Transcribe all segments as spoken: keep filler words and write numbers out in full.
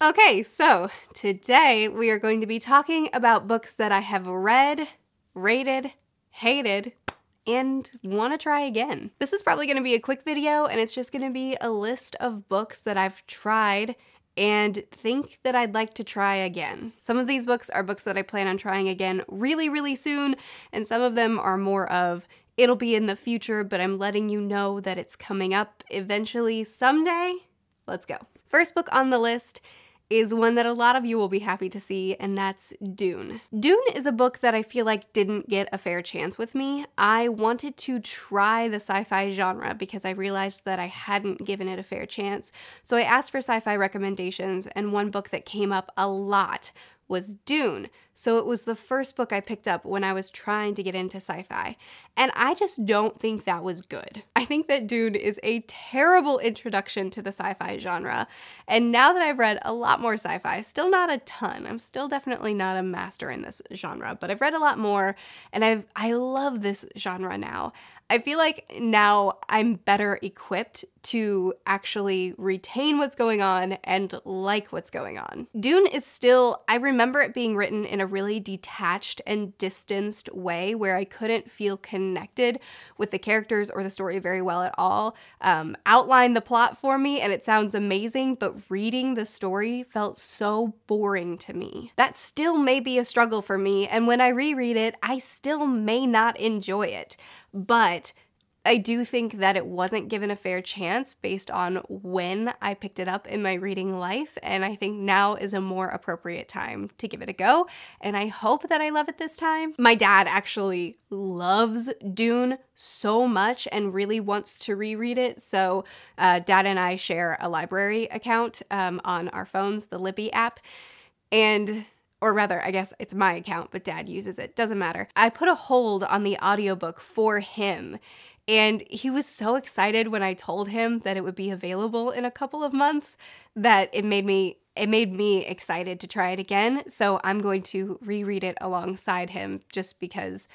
Okay, so today we are going to be talking about books that I have read, rated, hated, and want to try again. This is probably going to be a quick video, and it's just going to be a list of books that I've tried and think that I'd like to try again. Some of these books are books that I plan on trying again really, really soon, and some of them are more of, it'll be in the future, but I'm letting you know that it's coming up eventually someday. Let's go. First book on the list is one that a lot of you will be happy to see, and that's Dune. Dune is a book that I feel like didn't get a fair chance with me. I wanted to try the sci-fi genre because I realized that I hadn't given it a fair chance, so I asked for sci-fi recommendations, and one book that came up a lot was Dune. So it was the first book I picked up when I was trying to get into sci-fi, and I just don't think that was good. I think that Dune is a terrible introduction to the sci-fi genre, and now that I've read a lot more sci-fi, still not a ton, I'm still definitely not a master in this genre, but I've read a lot more, and I've I love this genre now. I feel like now I'm better equipped to actually retain what's going on and like what's going on. Dune is still, I remember it being written in a really detached and distanced way where I couldn't feel connected with the characters or the story very well at all. Um, outline the plot for me and it sounds amazing, but reading the story felt so boring to me. That still may be a struggle for me, and when I reread it, I still may not enjoy it. But I do think that it wasn't given a fair chance based on when I picked it up in my reading life, and I think now is a more appropriate time to give it a go, and I hope that I love it this time. My dad actually loves Dune so much and really wants to reread it, so uh, Dad and I share a library account um, on our phones, the Libby app, and or rather, I guess it's my account, but Dad uses it, doesn't matter. I put a hold on the audiobook for him, and he was so excited when I told him that it would be available in a couple of months that it made me it made me excited to try it again, so I'm going to reread it alongside him just because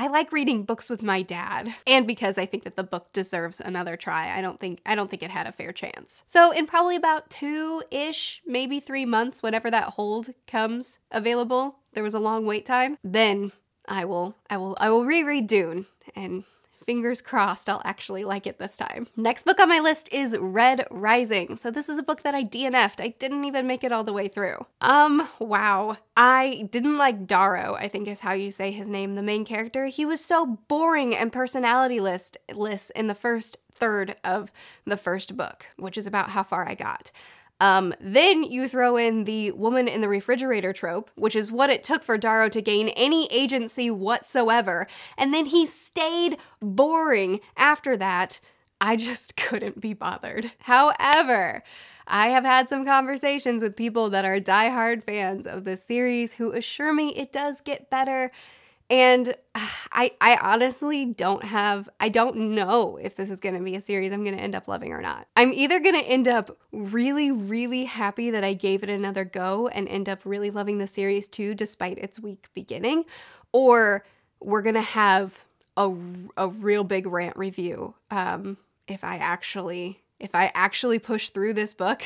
I like reading books with my dad, and because I think that the book deserves another try. I don't think I don't think it had a fair chance. So in probably about two-ish, maybe three months, whenever that hold comes available, there was a long wait time, then I will I will I will reread Dune, and fingers crossed I'll actually like it this time. Next book on my list is Red Rising. So this is a book that I D N F'd. I didn't even make it all the way through. Um, wow. I didn't like Darrow, I think is how you say his name, the main character. He was so boring and personality-less in the first third of the first book, which is about how far I got. Um, then you throw in the woman in the refrigerator trope, which is what it took for Darrow to gain any agency whatsoever, and then he stayed boring after that. I just couldn't be bothered. However, I have had some conversations with people that are diehard fans of this series who assure me it does get better, and I, I honestly don't have, I don't know if this is gonna be a series I'm gonna end up loving or not. I'm either gonna end up really, really happy that I gave it another go and end up really loving the series too, despite its weak beginning, or we're gonna have a, a real big rant review um, if I actually, if I actually push through this book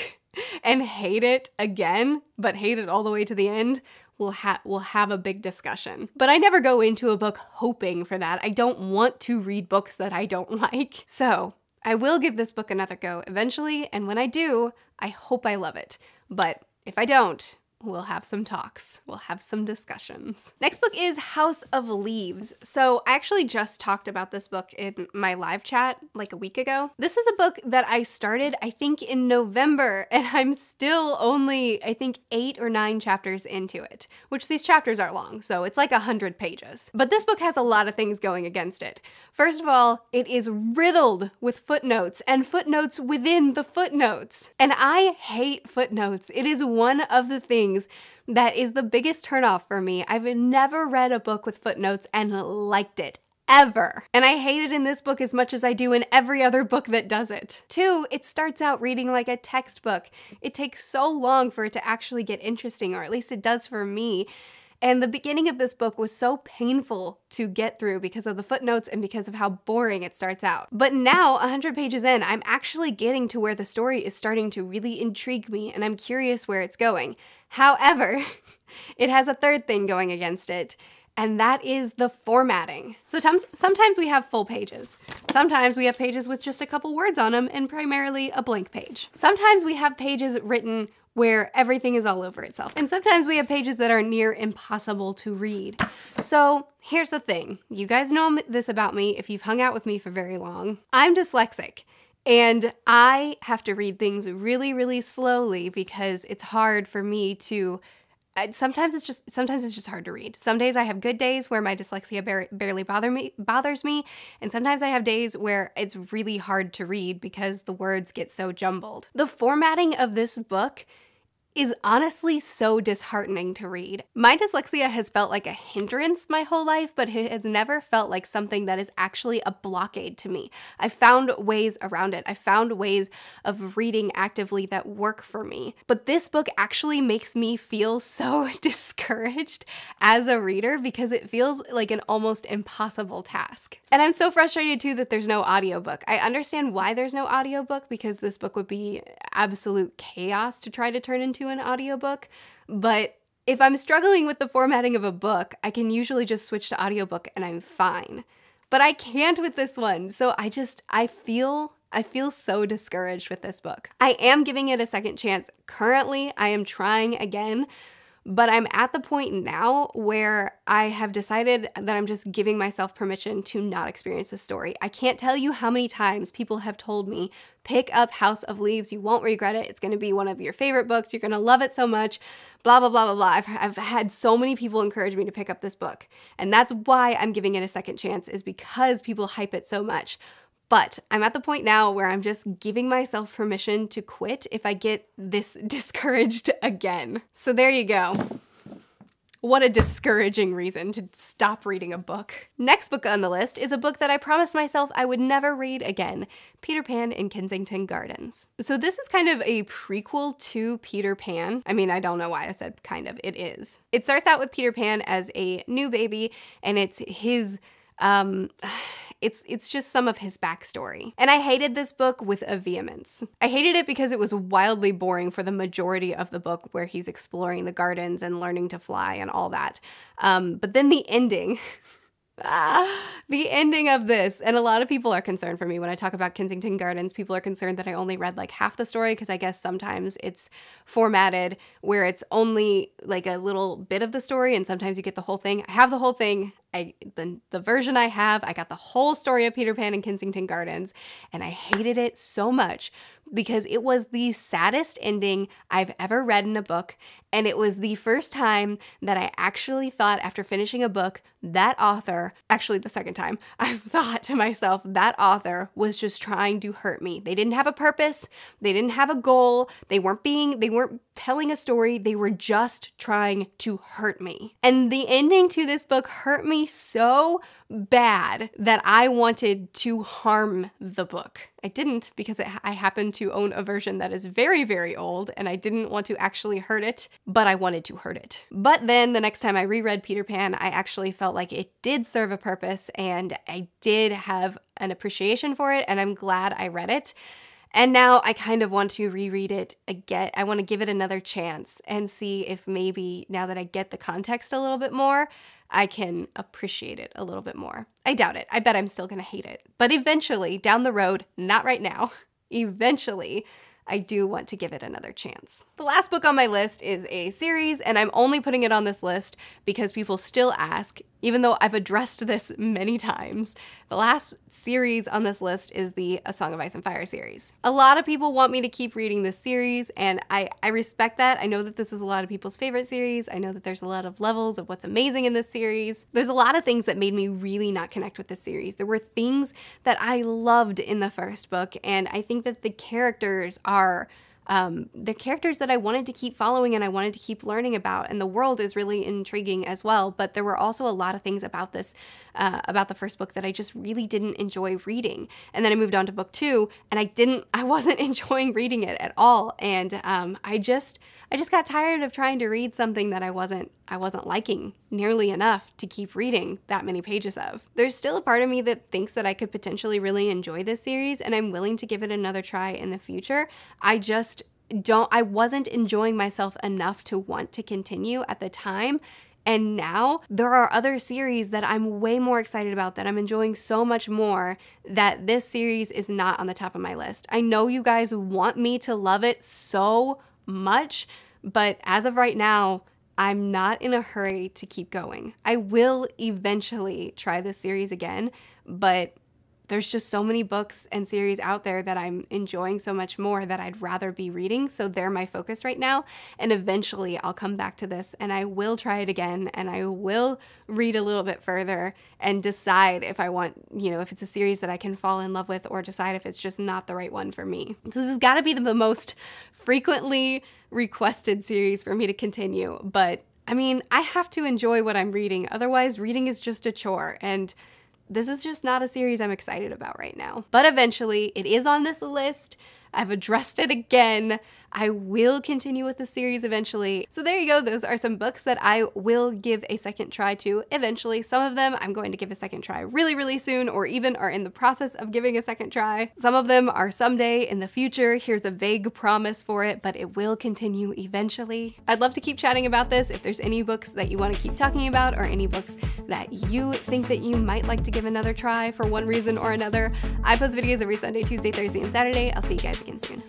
and hate it again, but hate it all the way to the end. We'll, ha we'll have a big discussion. But I never go into a book hoping for that. I don't want to read books that I don't like. So I will give this book another go eventually, and when I do, I hope I love it. But if I don't, we'll have some talks. We'll have some discussions. Next book is House of Leaves. So I actually just talked about this book in my live chat like a week ago. This is a book that I started, I think, in November, and I'm still only, I think, eight or nine chapters into it, which these chapters are long, so it's like a hundred pages. But this book has a lot of things going against it. First of all, it is riddled with footnotes and footnotes within the footnotes. And I hate footnotes. It is one of the things that is the biggest turnoff for me. I've never read a book with footnotes and liked it, ever. And I hate it in this book as much as I do in every other book that does it. Two, it starts out reading like a textbook. It takes so long for it to actually get interesting, or at least it does for me. And the beginning of this book was so painful to get through because of the footnotes and because of how boring it starts out. But now, one hundred pages in, I'm actually getting to where the story is starting to really intrigue me, and I'm curious where it's going. However, it has a third thing going against it, and that is the formatting. So sometimes we have full pages. Sometimes we have pages with just a couple words on them and primarily a blank page. Sometimes we have pages written where everything is all over itself. And sometimes we have pages that are near impossible to read. So here's the thing. You guys know this about me if you've hung out with me for very long. I'm dyslexic. And I have to read things really, really slowly because it's hard for me to, sometimes it's just, sometimes it's just hard to read. Some days I have good days where my dyslexia bar barely bother me, bothers me. And sometimes I have days where it's really hard to read because the words get so jumbled. The formatting of this book is honestly so disheartening to read. My dyslexia has felt like a hindrance my whole life, but it has never felt like something that is actually a blockade to me. I found ways around it. I found ways of reading actively that work for me. But this book actually makes me feel so discouraged as a reader because it feels like an almost impossible task. And I'm so frustrated too that there's no audiobook. I understand why there's no audiobook because this book would be absolute chaos to try to turn into an audiobook, but if I'm struggling with the formatting of a book, I can usually just switch to audiobook and I'm fine. But I can't with this one, so I just, I feel, I feel so discouraged with this book. I am giving it a second chance. Currently, I am trying again, but I'm at the point now where I have decided that I'm just giving myself permission to not experience this story. I can't tell you how many times people have told me, pick up House of Leaves, you won't regret it, it's gonna be one of your favorite books, you're gonna love it so much, blah, blah, blah, blah, blah. I've, I've had so many people encourage me to pick up this book, and that's why I'm giving it a second chance, is because people hype it so much. But I'm at the point now where I'm just giving myself permission to quit if I get this discouraged again. So there you go. What a discouraging reason to stop reading a book. Next book on the list is a book that I promised myself I would never read again, Peter Pan in Kensington Gardens. So this is kind of a prequel to Peter Pan. I mean, I don't know why I said kind of, it is. It starts out with Peter Pan as a new baby and it's his, um, It's it's just some of his backstory. And I hated this book with a vehemence. I hated it because it was wildly boring for the majority of the book where he's exploring the gardens and learning to fly and all that. Um, but then the ending, ah, the ending of this, and a lot of people are concerned for me when I talk about Kensington Gardens, people are concerned that I only read like half the story because I guess sometimes it's formatted where it's only like a little bit of the story and sometimes you get the whole thing. I have the whole thing. I, the, the version I have, I got the whole story of Peter Pan and Kensington Gardens, and I hated it so much because it was the saddest ending I've ever read in a book, and it was the first time that I actually thought after finishing a book, that author, actually the second time, I've thought to myself, that author was just trying to hurt me. They didn't have a purpose, they didn't have a goal, they weren't being, they weren't telling a story, they were just trying to hurt me. And the ending to this book hurt me so bad that I wanted to harm the book. I didn't because it, I happen to own a version that is very, very old and I didn't want to actually hurt it, but I wanted to hurt it. But then the next time I reread Peter Pan, I actually felt like it did serve a purpose and I did have an appreciation for it and I'm glad I read it. And now I kind of want to reread it again. I want to give it another chance and see if maybe now that I get the context a little bit more, I can appreciate it a little bit more. I doubt it. I bet I'm still gonna hate it. But eventually, down the road, not right now, eventually, I do want to give it another chance. The last book on my list is a series, and I'm only putting it on this list because people still ask, even though I've addressed this many times. The last series on this list is the A Song of Ice and Fire series. A lot of people want me to keep reading this series, and I, I respect that. I know that this is a lot of people's favorite series. I know that there's a lot of levels of what's amazing in this series. There's a lot of things that made me really not connect with this series. There were things that I loved in the first book, and I think that the characters are Are, um, the characters that I wanted to keep following and I wanted to keep learning about, and the world is really intriguing as well, but there were also a lot of things about this, uh, about the first book that I just really didn't enjoy reading. And then I moved on to book two, and I didn't, I wasn't enjoying reading it at all, and um, I just, I just got tired of trying to read something that I wasn't, I wasn't liking nearly enough to keep reading that many pages of. There's still a part of me that thinks that I could potentially really enjoy this series, and I'm willing to give it another try in the future. I just don't, I wasn't enjoying myself enough to want to continue at the time. And now there are other series that I'm way more excited about, that I'm enjoying so much more, that this series is not on the top of my list. I know you guys want me to love it so much, but as of right now, I'm not in a hurry to keep going. I will eventually try this series again, but there's just so many books and series out there that I'm enjoying so much more that I'd rather be reading, so they're my focus right now. And eventually I'll come back to this and I will try it again and I will read a little bit further and decide if I want, you know, if it's a series that I can fall in love with, or decide if it's just not the right one for me. This has got to be the most frequently requested series for me to continue, but I mean, I have to enjoy what I'm reading. Otherwise, reading is just a chore, and this is just not a series I'm excited about right now. But eventually, it is on this list. I've addressed it again. I will continue with the series eventually. So there you go. Those are some books that I will give a second try to eventually. Some of them I'm going to give a second try really, really soon, or even are in the process of giving a second try. Some of them are someday in the future. Here's a vague promise for it, but it will continue eventually. I'd love to keep chatting about this. If there's any books that you want to keep talking about, or any books that you think that you might like to give another try for one reason or another, I post videos every Sunday, Tuesday, Thursday, and Saturday. I'll see you guys again soon.